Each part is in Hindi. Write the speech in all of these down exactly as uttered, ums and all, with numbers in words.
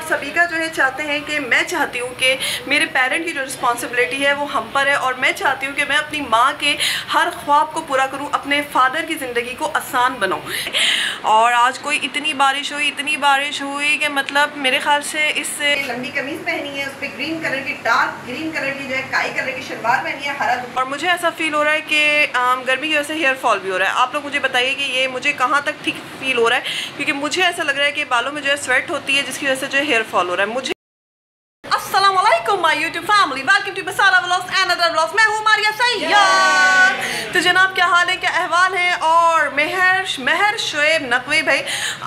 और सभी का जो है चाहते हैं कि मैं चाहती हूँ कि मेरे पेरेंट की जो रिस्पॉन्सिबिलिटी है वो हम पर है, और मैं चाहती हूँ कि मैं अपनी माँ के हर ख्वाब को पूरा करूँ, अपने फादर की ज़िंदगी को आसान बनाऊँ। और आज कोई इतनी बारिश हुई इतनी बारिश हुई कि मतलब मेरे ख्याल से इससे लंबी कमीज़ पहनी है, उस पर ग्रीन कलर की डार्क ग्रीन कलर की जो है काई कलर की शलवार पहनी है, हरा। और मुझे ऐसा फील हो रहा है कि गर्मी की वजह से हेयर फॉल भी हो रहा है। आप लोग मुझे बताइए कि ये मुझे कहाँ तक ठीक फील हो रहा है, क्योंकि मुझे ऐसा लग रहा है कि बालों में जो है स्वेट होती है जिसकी वजह से जो है हेयर फॉल हो रहा है मुझे। अस्सलाम वालेकुम my YouTube family, welcome to masala vlogs and other vlogs. मैं हूँ मारिया सैयद। तो जनाब क्या हाल है, क्या अहवाल है? और मेहर मेहर शोएब नकवी भाई,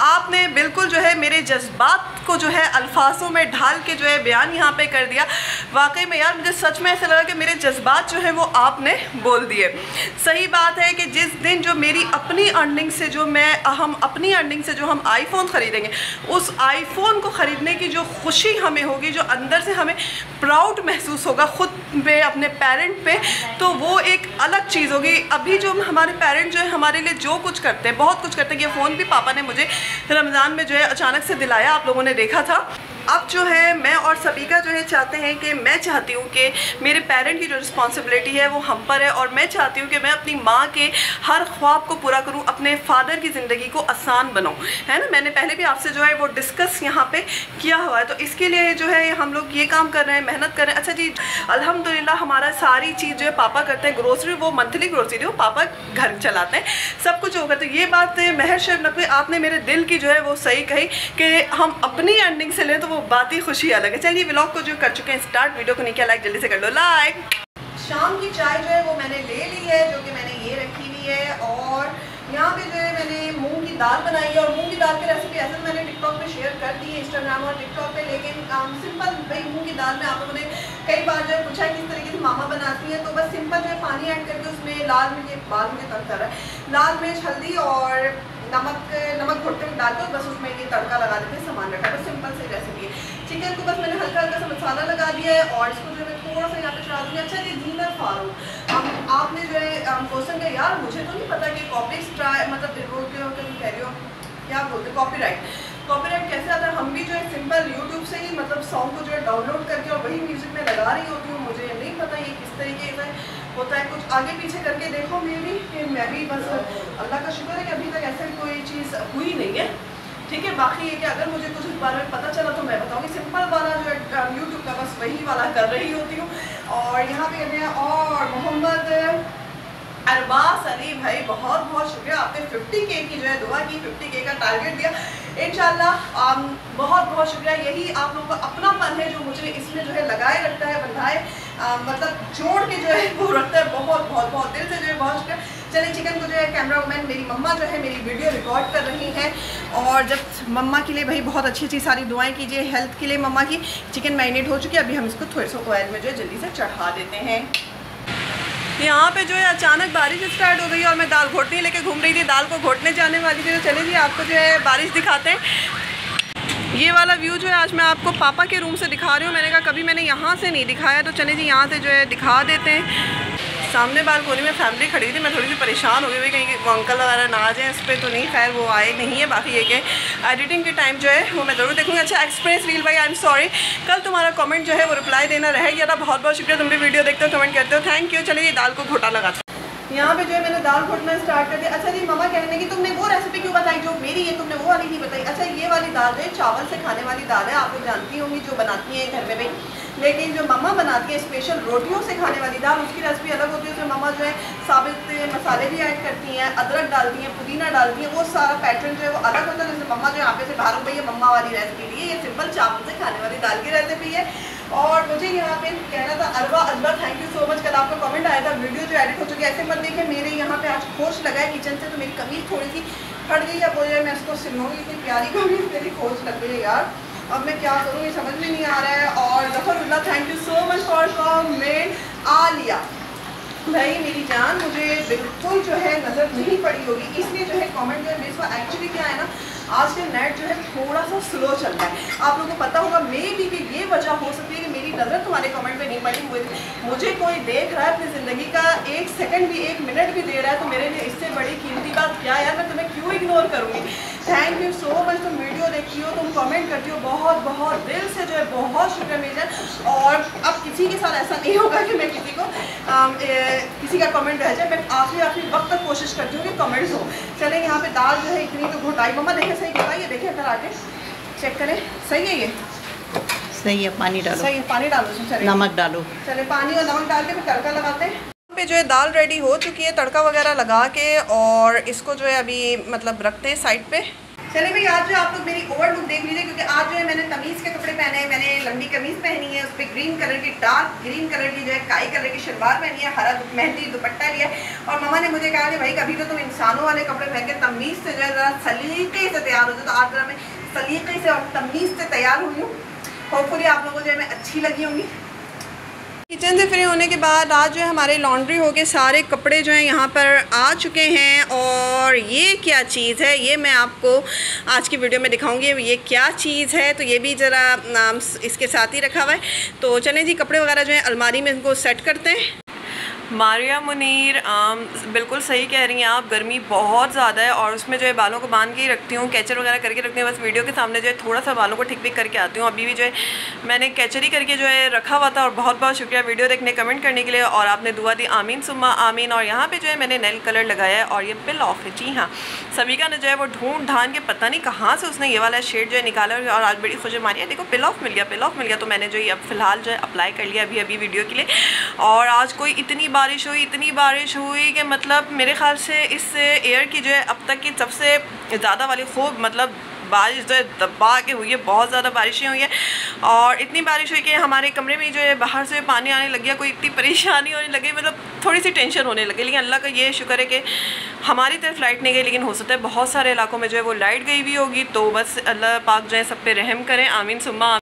आपने बिल्कुल जो है मेरे जज्बात को जो है अल्फाजों में ढाल के जो है बयान यहाँ पे कर दिया। वाकई में यार मुझे सच में ऐसा लगा कि मेरे जज्बात जो है वो आपने बोल दिए। सही बात है कि जिस दिन जो मेरी अपनी अर्निंग से जो मैं हम अपनी अर्निंग से जो हम आईफोन ख़रीदेंगे, उस आईफोन को ख़रीदने की जो खुशी हमें होगी, जो अंदर से हमें प्राउड महसूस होगा ख़ुद पे, अपने पेरेंट पे, तो वो एक अलग चीज़ होगी। अभी जो हमारे पेरेंट जो है हमारे लिए जो कुछ करते हैं, बहुत कुछ करते हैं। ये फ़ोन भी पापा ने मुझे रमज़ान में जो है अचानक से दिलाया, आप लोगों ने देखा था। अब जो है मैं और सभी का जो है चाहते हैं कि मैं चाहती हूँ कि मेरे पेरेंट की जो रिस्पॉन्सिबिलिटी है वो हम पर है, और मैं चाहती हूँ कि मैं अपनी माँ के हर ख्वाब को पूरा करूँ, अपने फादर की ज़िंदगी को आसान बनाऊँ, है ना। मैंने पहले भी आपसे जो है वो डिस्कस यहाँ पे किया हुआ है। तो इसके लिए जो है हम लोग ये काम कर रहे हैं, मेहनत कर रहे हैं। अच्छा जी, अल्हम्दुलिल्लाह हमारा सारी चीज़ जो है पापा करते हैं, ग्रोसरी वो मंथली ग्रोसरी वो पापा घर चलाते हैं, सब कुछ होगा। तो ये बात महर शरीफ नकवी आपने मेरे दिल की जो है वो सही कही कि हम अपनी अर्निंग से लें तो वो बात ही खुशी अलग है। चलिए व्लॉग को जो कर चुके हैं स्टार्ट, वीडियो को नहीं किया लाइक जल्दी से कर लो लाइक। शाम की चाय जो है वो मैंने ले ली है, जो कि मैंने ये रखी हुई है। और यहाँ पे जो है मैंने मूंग की दाल बनाई है, और मूंग की दाल की रेसिपी ऐसे मैंने टिकटॉक पे शेयर कर दी है, इंस्टाग्राम और टिकटॉक पे। लेकिन आम सिंपल भाई मूंग की दाल में आप लोगों ने कई बार जो है पूछा है किस तरीके से मामा बनाती है, तो बस सिंपल जो है पानी ऐड करके उसमें लाल मिर्च, बाल मुझे तड़का कर रहा है, लाल मिर्च हल्दी और नमक नमक घोट कर डाल के बस उसमें ये तड़का लगा देते हैं। सामान रखा है, बस सिंपल सी रेसिपी है। चिकन को बस मैंने हल्का हल्का सा मसाला लगा दिया है और इसको जो है थोड़ा सा यहाँ पे चढ़ा दूँगी। अच्छा ये जीनर फारूक हम आपने जो है क्वेश्चन किया, यार मुझे तो नहीं पता कि कॉपी स्ट्राइ मतलब बोलते हो कि तुम कह रहे हो क्या बोलते हो कॉपीराइट, कॉपीराइट कैसे आता है। हम भी जो है सिंपल यूट्यूब से ही मतलब सॉन्ग को जो है डाउनलोड करके और वही म्यूज़िक में लगा रही होती हूँ। मुझे नहीं पता ये किस तरीके से होता है, कुछ आगे पीछे करके देखो। मैं भी कि मैं भी बस अल्लाह का शुक्र है कि अभी तक ऐसा कोई चीज़ हुई नहीं है, ठीक है। बाकी ये कि अगर मुझे कुछ इस बारे में पता चला तो मैं बताऊँगी। सिंपल वाला जो है यूट्यूब का बस वही वाला कर रही होती हूँ। और यहाँ पे कहते हैं और मोहम्मद अरबास अली भाई, बहुत बहुत शुक्रिया, आपने फिफ्टी के की जो है दुआ की, फिफ्टी के का टारगेट दिया इंशाल्लाह। बहुत बहुत शुक्रिया। यही आप लोगों का अपनापन है जो मुझे इसमें जो है लगाए रखता है, बंधाए मतलब जोड़ के जो है वो रखता है। बहुत बहुत बहुत दिल से जो है बहुत शुक्रिया। चले चिकन को जो है कैमरा वूमेन मेरी मम्मा जो है मेरी वीडियो रिकॉर्ड कर रही हैं, और जब मम्मा के लिए भाई बहुत अच्छी अच्छी सारी दुआएं कीजिए हेल्थ के लिए मम्मा की। चिकन मैरिनेट हो चुकी है, अभी हम इसको थोड़े से ऑयल में जो है जल्दी से चढ़ा देते हैं। यहाँ पे जो है अचानक बारिश स्टार्ट हो गई और मैं दाल घोटनी लेके घूम रही थी, दाल को घोटने जाने वाली थी। तो चले जी आपको जो है बारिश दिखाते हैं। ये वाला व्यू जो है आज मैं आपको पापा के रूम से दिखा रही हूँ। मैंने कहा कभी मैंने यहाँ से नहीं दिखाया, तो चले जी यहाँ से जो है दिखा देते हैं। सामने बालकोनी में फैमिली खड़ी थी, मैं थोड़ी सी परेशान हो गई कहीं वो अंकल वगैरह ना आ जाए उस पर, तो नहीं खैर वो आए नहीं है। बाकी ये कि एडिटिंग के टाइम जो है वो मैं ज़रूर देखूँगी। अच्छा एक्सप्रेस रील भाई आई एम सॉरी, कल तुम्हारा कमेंट जो है वो रिप्लाई देना रह गया था। बहुत बहुत शुक्रिया, तुम भी वीडियो देखते हो, कमेंट करते हो, थैंक यू। चलिए दाल को घोटा लगा था। यहाँ पर जो है मैंने दाल घोटना स्टार्ट कर दिया। अच्छा जी मम्मा कह रहे हैं कि तुमने वो रेसिपी क्यों बताई जो मेरी है, तुमने वो वाली नहीं बताई। अच्छा ये वाली दाल जो है चावल से खाने वाली दाल है, आप लोग जानती होंगी जो बनाती हैं घर में भाई। लेकिन जो मम्मा बनाती है स्पेशल रोटियों से खाने वाली दाल, उसकी रेसिपी अलग होती है। उसमें मम्मा जो है साबित मसाले भी ऐड करती हैं, अदरक डालती हैं, पुदीना डालती हैं, वो सारा पैटर्न जो है वो अलग होता है। जैसे मम्मा जो यहाँ पे से बाहर भैया मम्मा वाली रेसिपी ली है, ये सिंपल चावल से खाने वाली दाल की रेसिपी है। और मुझे यहाँ पे कहना था अलवा अलवा थैंक यू सो मच, कल आपका कमेंट आया था, वीडियो जो एडिट हो चुकी है। ऐसे मत देखिए मेरे यहाँ पे आज खोज लगा है किचन से, तो मेरी कमीज थोड़ी सी फट गई है, वो जो है मैं उसको सिलूँगी। इतनी प्यारी कमीज मेरी खोज लग गई है यार, अब मैं क्या करूँ ये समझ में नहीं आ रहा है। और Zafarullah thank you so much for comment. Aliya भाई मेरी जान, मुझे बिल्कुल जो है नज़र नहीं पड़ी होगी, इसलिए जो है कमेंट जो है मेरे को एक्चुअली क्या है ना, आज के नेट जो है थोड़ा सा स्लो चल रहा है। आप लोगों को पता होगा मे भी कि ये वजह हो सकती है कि मेरी नज़र तुम्हारे कमेंट पे नहीं पड़ी हुई। मुझे कोई देख रहा है अपनी ज़िंदगी का एक सेकंड भी एक मिनट भी दे रहा है, तो मेरे लिए इससे बड़ी कीमती बात क्या है यार, मैं तुम्हें क्यों इग्नोर करूँगी। थैंक यू सो मच, तुम वीडियो देखती हो, तुम कॉमेंट करती करती हूँ बहुत बहुत दिल से, जो है बहुत शुक्रिया मेजर। और अब किसी के साथ ऐसा नहीं होगा कि मैं किसी को आ, ए, किसी का कमेंट रह जाए। मैं आखिरी आखिरी वक्त तक कोशिश करती हूँ कि कमेंट्स हो। चले यहाँ पे दाल जो है इतनी तो घोटाई, मम्मा देखे सही घोटाई है, देखिए अगर आके चेक करें सही है, ये सही है, पानी डालो, सही है पानी डालो, चले नमक डालो, चले पानी और नमक डाल के फिर तड़का लगाते हैं। पे जो है दाल रेडी हो चुकी है, तड़का वगैरह लगा के, और इसको जो है अभी मतलब रखते हैं साइड पे। चलिए भाई आज जो आप लोग मेरी ओवर लुक देख लीजिए, क्योंकि आज जो है मैंने तमीज़ के कपड़े पहने हैं, मैंने लंबी कमीज़ पहनी है, उस पर ग्रीन कलर की डार्क ग्रीन कलर की जो है काई कलर की शलवार पहनी है, हरा मेहंदी दुपट्टा लिया है। और मम्मा ने मुझे कहा कि भाई कभी तो तुम इंसानों वाले कपड़े पहन के तमीज़ से जो है ज़रा सलीके से तैयार हो जाओ, तो आज ज़रा मैं सलीके से और तमीज़ से तैयार हुई हूँ। होपफुली आप लोगों को जो है मैं अच्छी लगी होंगी। किचन से फ्री होने के बाद आज जो है हमारे लॉन्ड्री हो के सारे कपड़े जो हैं यहाँ पर आ चुके हैं। और ये क्या चीज़ है, ये मैं आपको आज की वीडियो में दिखाऊंगी ये क्या चीज़ है, तो ये भी ज़रा नाम इसके साथ ही रखा हुआ है। तो चलें जी, कपड़े वगैरह जो है अलमारी में इनको सेट करते हैं। मारिया मुनीर आम, बिल्कुल सही कह रही हैं आप, गर्मी बहुत ज़्यादा है। और उसमें जो है बालों को बांध के ही रखती हूँ, कैचर वगैरह करके रखती हूँ, बस वीडियो के सामने जो है थोड़ा सा बालों को ठीक भी करके आती हूँ। अभी भी जो है मैंने कैचर ही करके जो है रखा हुआ था। और बहुत बहुत शुक्रिया वीडियो देखने, कमेंट करने के लिए, और आपने दुआ दी, आमीन सुम्मा आमीन। और यहाँ पर जो है मैंने नेल कलर लगाया है और ये बिल ऑफ है। जी हाँ, सभी का ना जो है वो ढूंढ ढान के पता नहीं कहाँ से उसने ये वाला शेड जो है निकाला, और आज बड़ी खुशी मारी है, देखो बिल ऑफ मिल गया, बिल ऑफ मिल गया। तो मैंने जो ये अब फिलहाल जो है अप्लाई कर लिया अभी अभी वीडियो के लिए। और आज कोई इतनी बारिश हुई, इतनी बारिश हुई कि मतलब मेरे ख्याल से इस ईयर की जो है अब तक की सबसे ज़्यादा वाली खूब मतलब बारिश जो है दबा के हुई है, बहुत ज़्यादा बारिशें हुई है। और इतनी बारिश हुई कि हमारे कमरे में जो है बाहर से पानी आने लग गया, कोई इतनी परेशानी होने लगी, मतलब थोड़ी सी टेंशन होने लगी। लेकिन अल्लाह का ये शुक्र है कि हमारी तरफ लाइट नहीं गई, लेकिन हो सकता है बहुत सारे इलाकों में जो है वो लाइट गई भी होगी। तो बस अल्लाह पाक जो है सब पे रहम करें, आमीन सुम्मा।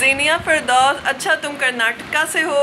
जीनिया फिरदौस, अच्छा तुम कर्नाटका से हो?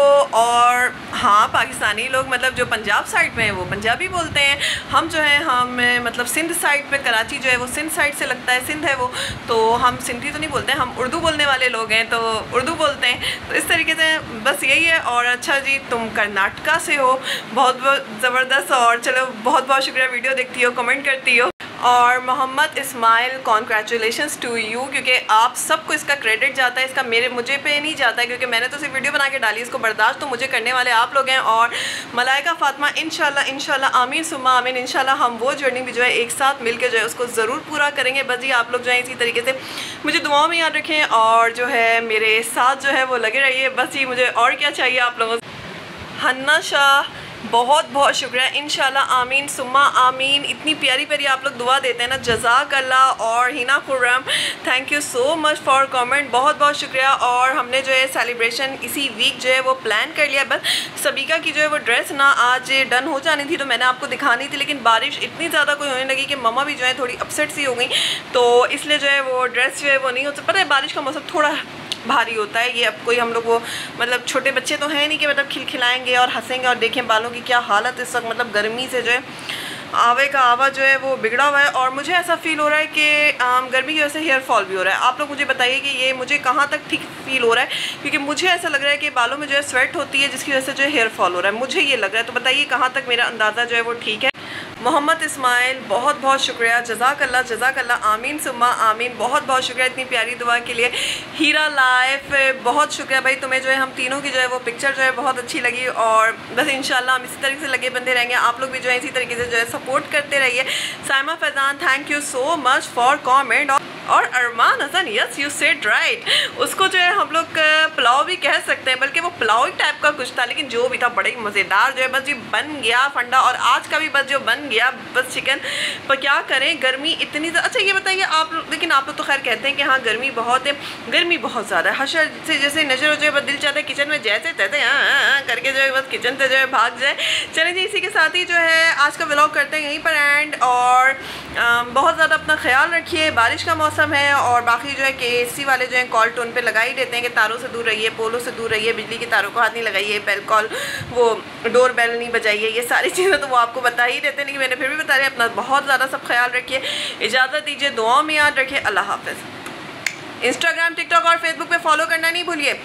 और हाँ, पाकिस्तानी लोग मतलब जो पंजाब साइड में है वो पंजाबी बोलते हैं, हम जो है हम मतलब सिंध साइड पे, कराची जो है वो सिंध साइड से लगता है, सिंध है वो, तो हम सिंधी तो नहीं बोलते हैं, हम उर्दू बोलने वाले लोग हैं तो उर्दू बोलते हैं। तो इस तरीके से बस यही है। और अच्छा जी तुम कर्नाटका से हो, बहुत बहुत ज़बरदस्त। और चलो बहुत बहुत शुक्रिया वीडियो देखती हो, कमेंट करती हो। और Mohammad Ismail, congratulations to you, क्योंकि आप सबको इसका क्रेडिट जाता है, इसका मेरे मुझे पे नहीं जाता है, क्योंकि मैंने तो सिर्फ वीडियो बना के डाली, इसको बर्दाश्त तो मुझे करने वाले आप लोग हैं। और मलाइका फातिमा, इंशाल्लाह इंशाल्लाह आमीन सुम्मा आमीन, इंशाल्लाह हम वो जर्नी भी जो है एक साथ मिलकर जो है उसको ज़रूर पूरा करेंगे। बस जी आप लोग जो है इसी तरीके से मुझे दुआओं में याद रखें और जो है मेरे साथ जो है वो लगे रहिए। बस जी मुझे और क्या चाहिए आप लोगों से। हन्ना शाह, बहुत बहुत शुक्रिया, इंशाल्लाह आमीन सुम्मा आमीन। इतनी प्यारी प्यारी आप लोग दुआ देते हैं ना, जज़ाकल्लाह। और Hina Khurram, thank you so much for comment, बहुत बहुत शुक्रिया। और हमने जो है सेलिब्रेशन इसी वीक जो है वो प्लान कर लिया, बस सबीका की जो है वो ड्रेस ना आज डन हो जानी थी, तो मैंने आपको दिखानी थी, लेकिन बारिश इतनी ज़्यादा कोई होने लगी कि मम्मा भी जो है थोड़ी अपसेट सी हो गई, तो इसलिए जो है वो ड्रेस जो है वो नहीं हो सकता। पता है बारिश का मौसम थोड़ा भारी होता है, ये अब कोई हम लोग वो मतलब छोटे बच्चे तो हैं नहीं कि मतलब खिलखिलाएंगे और हंसेंगे। और देखें बालों की क्या हालत इस वक्त, मतलब गर्मी से जो है आवे का आवा जो है वो बिगड़ा हुआ है। और मुझे ऐसा फील हो रहा है कि गर्मी की वजह से हेयर फॉल भी हो रहा है। आप लोग मुझे बताइए कि ये मुझे कहाँ तक ठीक फील हो रहा है, क्योंकि मुझे ऐसा लग रहा है कि बालों में जो है स्वेट होती है जिसकी वजह से जो है हेयर फॉल हो रहा है, मुझे ये लग रहा है। तो बताइए कहाँ तक मेरा अंदाज़ा जो है वो ठीक है। मोहम्मद इस्माइल, बहुत बहुत शुक्रिया, जज़ाकल्ला जज़ाकल्ला आमीन सुम्मा आमीन, बहुत बहुत शुक्रिया इतनी प्यारी दुआ के लिए। हीरा लाइफ, बहुत शुक्रिया भाई, तुम्हें जो है हम तीनों की जो है वो पिक्चर जो है बहुत अच्छी लगी। और बस इंशाल्लाह हम इसी तरीके से लगे बंदे रहेंगे, आप लोग भी जो है इसी तरीके से जो है सपोर्ट करते रहिए। Saima Faizan, thank you so much for comment. और Arman Hasan, yes you said right, उसको जो है हम लोग पुलाव भी कह सकते हैं, बल्कि वो पुलाव ही टाइप का कुछ था, लेकिन जो भी था बड़ा ही मज़ेदार जो है बस जी बन गया फंडा। और आज का भी बस जो बन गया बस चिकन, पर क्या करें गर्मी इतनी। अच्छा ये बताइए आप लोग, लेकिन आप लोग तो खैर कहते हैं कि हाँ गर्मी बहुत है, गर्मी बहुत ज़्यादा है, हशर से जैसे नजर हो जाए बस दिल चाहता है किचन में जैसे तैसे हाँ करके जो है बस किचन से जो है भाग जाए। चले जी इसी के साथ ही जो है आज का व्लॉग करते हैं यहीं पर एंड। और बहुत ज़्यादा अपना ख्याल रखिए, बारिश का मौसम है, और बाकी जो है के एसी वाले जो है कॉल टोन पे लगा ही देते हैं कि तारों से दूर रहिए, पोलों से दूर रहिए, बिजली के तारों को हाथ नहीं लगाइए, बेल कॉल वो डोर बेल नहीं बजाइए, ये सारी चीज़ें तो वो आपको बता ही देते हैं, लेकिन मैंने फिर भी बता रहे अपना बहुत ज़्यादा सब ख्याल रखिए। इजाज़त दीजिए, दुआओं में याद रखिए, अल्लाह हाफ़िज़। इंस्टाग्राम, टिकटॉक और फेसबुक पर फॉलो करना नहीं भूलिए।